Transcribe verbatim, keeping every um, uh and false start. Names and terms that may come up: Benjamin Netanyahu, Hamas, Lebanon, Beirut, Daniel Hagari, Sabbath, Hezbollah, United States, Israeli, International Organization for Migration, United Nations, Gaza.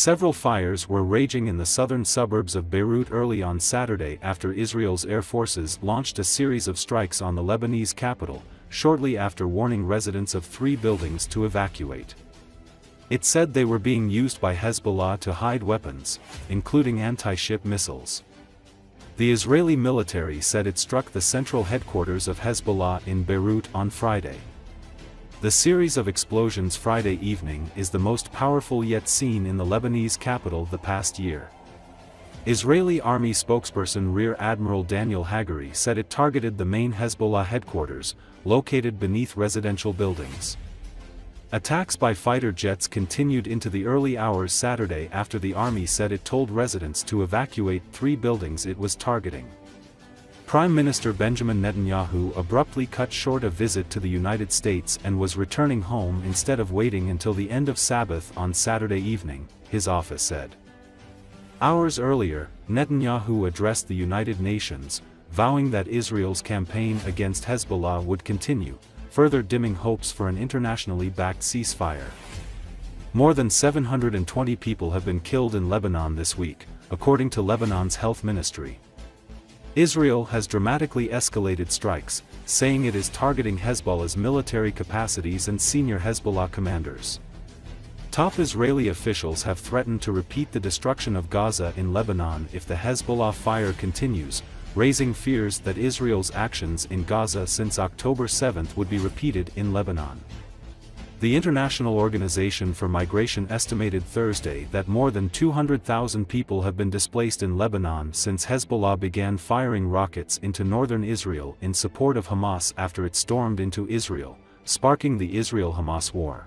Several fires were raging in the southern suburbs of Beirut early on Saturday after Israel's air forces launched a series of strikes on the Lebanese capital, shortly after warning residents of three buildings to evacuate. It said they were being used by Hezbollah to hide weapons, including anti-ship missiles. The Israeli military said it struck the central headquarters of Hezbollah in Beirut on Friday. The series of explosions Friday evening is the most powerful yet seen in the Lebanese capital the past year. Israeli Army spokesperson Rear Admiral Daniel Hagari said it targeted the main Hezbollah headquarters, located beneath residential buildings. Attacks by fighter jets continued into the early hours Saturday after the Army said it told residents to evacuate three buildings it was targeting. Prime Minister Benjamin Netanyahu abruptly cut short a visit to the United States and was returning home instead of waiting until the end of Sabbath on Saturday evening, his office said. Hours earlier, Netanyahu addressed the United Nations, vowing that Israel's campaign against Hezbollah would continue, further dimming hopes for an internationally backed ceasefire. More than seven hundred twenty people have been killed in Lebanon this week, according to Lebanon's health ministry. Israel has dramatically escalated strikes, saying it is targeting Hezbollah's military capacities and senior Hezbollah commanders. Top Israeli officials have threatened to repeat the destruction of Gaza in Lebanon if the Hezbollah fire continues, raising fears that Israel's actions in Gaza since October seventh would be repeated in Lebanon. The International Organization for Migration estimated Thursday that more than two hundred thousand people have been displaced in Lebanon since Hezbollah began firing rockets into northern Israel in support of Hamas after it stormed into Israel, sparking the Israel-Hamas war.